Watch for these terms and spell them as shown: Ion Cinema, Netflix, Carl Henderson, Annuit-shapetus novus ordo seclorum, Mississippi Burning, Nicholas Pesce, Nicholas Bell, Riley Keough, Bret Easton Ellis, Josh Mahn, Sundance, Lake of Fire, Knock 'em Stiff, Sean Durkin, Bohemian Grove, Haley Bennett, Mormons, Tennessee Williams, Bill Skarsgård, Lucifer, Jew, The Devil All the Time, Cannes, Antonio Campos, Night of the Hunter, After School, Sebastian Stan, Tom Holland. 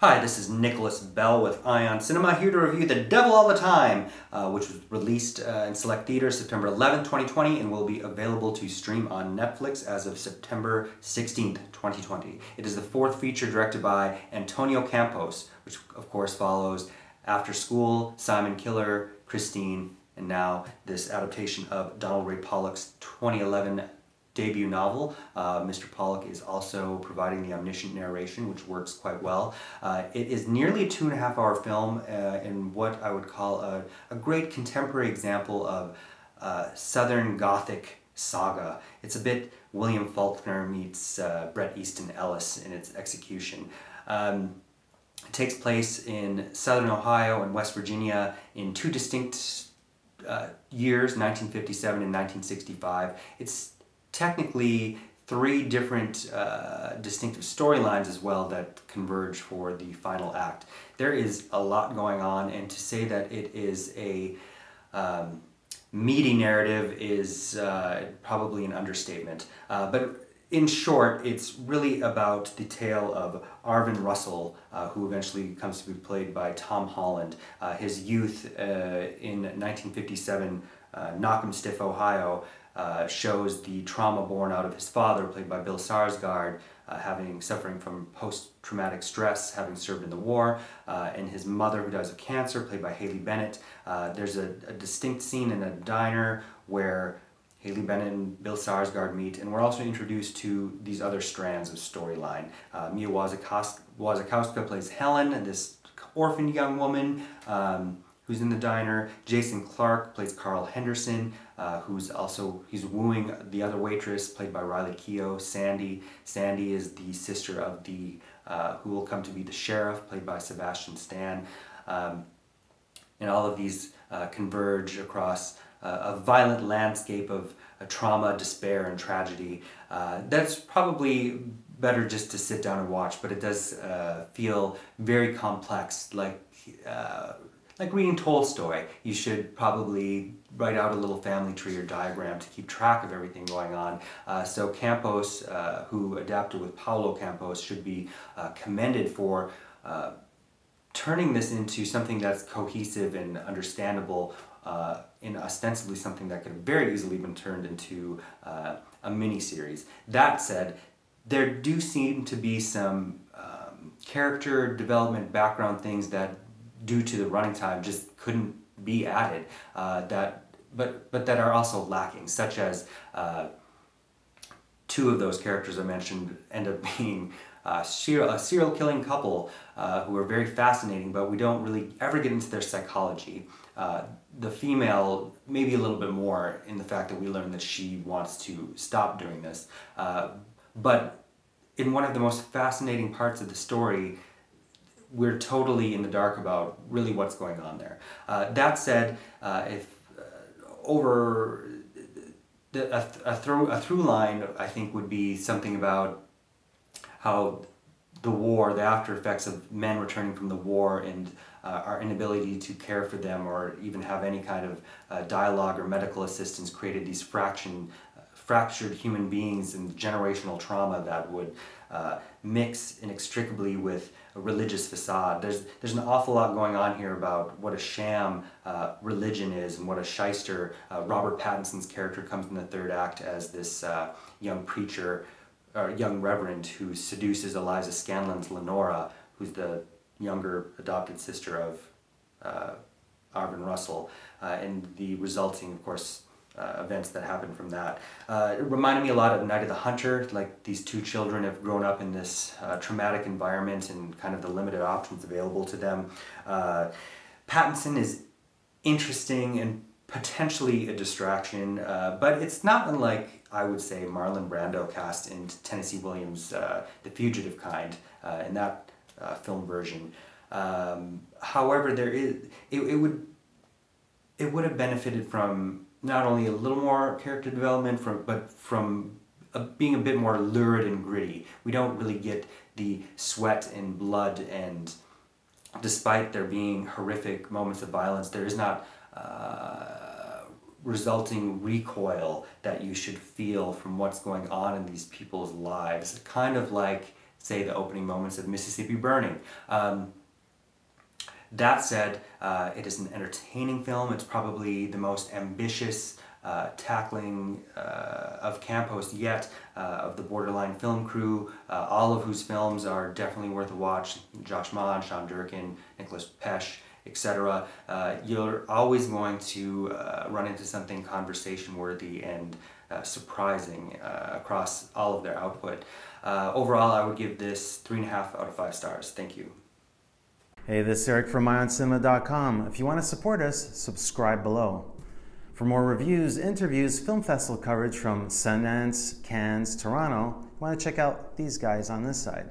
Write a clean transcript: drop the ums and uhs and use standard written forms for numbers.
Hi, this is Nicholas Bell with Ion Cinema, here to review The Devil All the Time, which was released in select theaters September 11, 2020, and will be available to stream on Netflix as of September 16, 2020. It is the fourth feature directed by Antonio Campos, which of course follows After School, Simon Killer, Christine, and now this adaptation of Donald Ray Pollock's 2011 debut novel. Mr. Pollock is also providing the omniscient narration, which works quite well. It is nearly a 2.5 hour film in what I would call a great contemporary example of Southern Gothic saga. It's a bit William Faulkner meets Bret Easton Ellis in its execution. It takes place in Southern Ohio and West Virginia in two distinct years, 1957 and 1965. It's technically three different distinctive storylines as well that converge for the final act. There is a lot going on, and to say that it is a meaty narrative is probably an understatement. But in short, it's really about the tale of Arvin Russell, who eventually comes to be played by Tom Holland, his youth in 1957 Knock 'em Stiff, Ohio, shows the trauma born out of his father, played by Bill Skarsgård, suffering from post-traumatic stress, having served in the war, and his mother, who dies of cancer, played by Haley Bennett. There's a distinct scene in a diner where Haley Bennett and Bill Skarsgård meet, and we're also introduced to these other strands of storyline. Mia Wasikowska plays Helen, and this orphaned young woman who's in the diner. Jason Clarke plays Carl Henderson, who's wooing the other waitress, played by Riley Keough. Sandy is the sister of who will come to be the sheriff, played by Sebastian Stan. And all of these converge across a violent landscape of trauma, despair, and tragedy. That's probably better just to sit down and watch, but it does feel very complex, like reading Tolstoy. You should probably write out a little family tree or diagram to keep track of everything going on. So Campos, who adapted with Paolo Campos, should be commended for turning this into something that's cohesive and understandable, in ostensibly something that could have very easily been turned into a mini-series. That said, there do seem to be some character development background things that, due to the running time, just couldn't be added, but that are also lacking, such as two of those characters I mentioned end up being a serial killing couple who are very fascinating, but we don't really ever get into their psychology. The female, maybe a little bit more, in the fact that we learn that she wants to stop doing this. But in one of the most fascinating parts of the story, we're totally in the dark about really what's going on there. That said, a through line, I think, would be something about how the after effects of men returning from the war, and our inability to care for them or even have any kind of dialogue or medical assistance, created these fractured human beings and generational trauma that would mix inextricably with a religious facade. There's an awful lot going on here about what a sham religion is and what a shyster. Robert Pattinson's character comes in the third act as this young preacher, or young reverend, who seduces Eliza Scanlon's Lenora, who's the younger adopted sister of Arvin Russell, and the resulting, of course, events that happen from that. It reminded me a lot of Night of the Hunter. Like, these two children have grown up in this traumatic environment and kind of the limited options available to them. Pattinson is interesting and potentially a distraction, but it's not unlike, I would say, Marlon Brando cast in Tennessee Williams' The Fugitive Kind, in that film version. However, it would have benefited from not only a little more character development, but from being a bit more lurid and gritty. We don't really get the sweat and blood, and despite there being horrific moments of violence, there is not resulting recoil that you should feel from what's going on in these people's lives. Kind of like say, the opening moments of Mississippi Burning. That said, it is an entertaining film. It's probably the most ambitious tackling of Campos yet, of the Borderline film crew, all of whose films are definitely worth a watch. Josh Mahn, Sean Durkin, Nicholas Pesce, etc. You're always going to run into something conversation-worthy and surprising across all of their output. Overall, I would give this 3.5 out of 5 stars. Thank you. Hey, this is Eric from IonCinema.com. If you want to support us, subscribe below. For more reviews, interviews, film festival coverage from Sundance, Cannes, Toronto, you want to check out these guys on this side.